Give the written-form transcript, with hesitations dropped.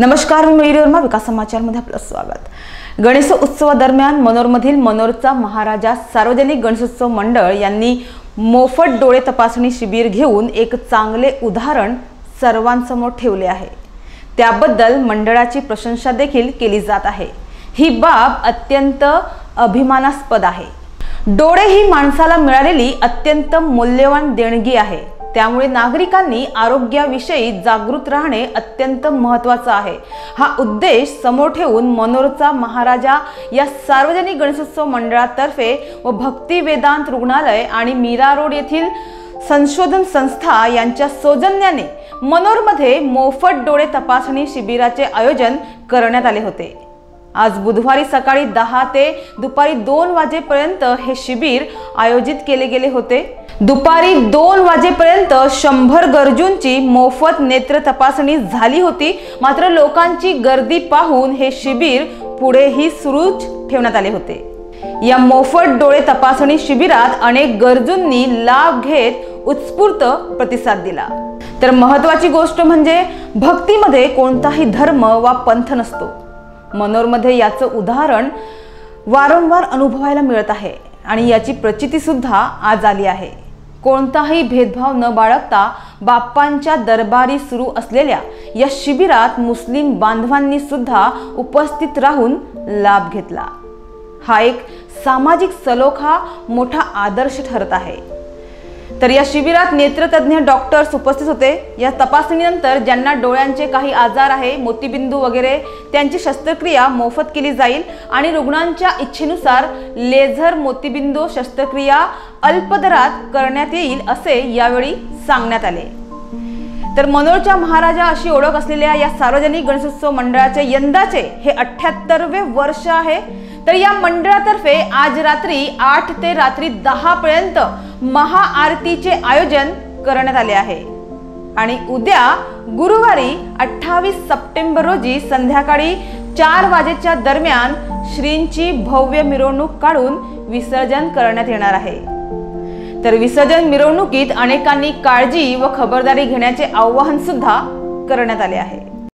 नमस्कार, मी विकास समाचार मध्ये आपलं स्वागत। गणेश उत्सवा दरम्यान मनोरमधील मनोरचा महाराजा सार्वजनिक गणेशोत्सव मंडळ यांनी मोफत डोळे तपासणी शिबिर घेऊन एक चांगले उदाहरण सर्वांसमोर ठेवले आहे। त्याबद्दल मंडळाची प्रशंसा देखील केली जात आहे। ही बाब अत्यंत अभिमानास्पद आहे। डोळे ही माणसाला मिळालेली अत्यंत मूल्यवान देणगी आहे। त्यामुळे नागरिकांनी आरोग्याविषयी जागृत राहणे अत्यंत महत्त्वाचे आहे। हा उद्देश समोर ठेवून मनोरचा महाराजा या सार्वजनिक गणेशोत्सव मंडळातर्फे व भक्ती वेदांत रुग्णालय आणि मीरा रोड येथील संशोधन संस्था यांच्या सौजन्याने मनोरमध्ये मोफत डोळे तपासणी शिबिराचे आयोजन करण्यात आले होते। आज बुधवारी सकाळी 10 ते दुपारी 2 वाजेपर्यंत हे शिबिर आयोजित केले गेले होते। दुपारी 2 वाजेपर्यंत 100 गरजूंची मोफत नेत्र तपासणी झाली होती। मात्र लोकांची गर्दी पाहून हे शिबिर पुढेही सुरूच ठेवण्यात आले होते। या मोफत डोळे तपासणी शिबिरात अनेक गरजूंनी लाभ घेत उत्स्फूर्त प्रतिसाद दिला। तर महत्त्वाची गोष्ट म्हणजे भक्तीमध्ये कोणताही धर्म वा पंथ नसतो। मनोरमध्ये याचं उदाहरण वारंवार अनुभवायला मिळत आहे आणि याची प्रचिती सुद्धा आज आली आहे। कोणताही भेदभाव न बाळगता बाप्पांच्या दरबारी सुरू असलेल्या या शिबिरात मुस्लिम बांधवांनी सुद्धा उपस्थित राहून लाभ घेतला। हा एक सामाजिक सलोखा मोठा आदर्श ठरत आहे। तर या शिबिरात नेत्रतज्ञ डॉक्टर्स उपस्थित होते। या तपासणीनंतर ज्यांना डोळ्यांचे काही आजार आहे, मोतीबिंदू वगैरे, त्यांची शस्त्रक्रिया मोफत केली जाईल आणि रुग्णांच्या इच्छेनुसार लेझर मोतीबिंदू शस्त्रक्रिया अल्पदरात करण्यात येईल असे यावेळी सांगण्यात आले। तर मनोरचा महाराजा अशी ओळख असलेल्या या सार्वजनिक गणेशोत्सव मंडळाचे यंदाचे हे 78वे वर्ष आहे। तर या मंडळातर्फे आज रात्री 8 ते रात्री 10 पर्यंत महाआरतीचे आयोजन करण्यात आले आहे आणि उद्या गुरुवारी 28 सप्टेंबर रोजी संध्याकाळी 4 वाजेच्या दरम्यान श्रींची भव्य मिरवणूक काढून विसर्जन करण्यात येणार आहे। तर विसर्जन मिरवणुकीत अनेकांनी काळजी व खबरदारी घेण्याचे आवाहन सुद्धा करण्यात आले आहे।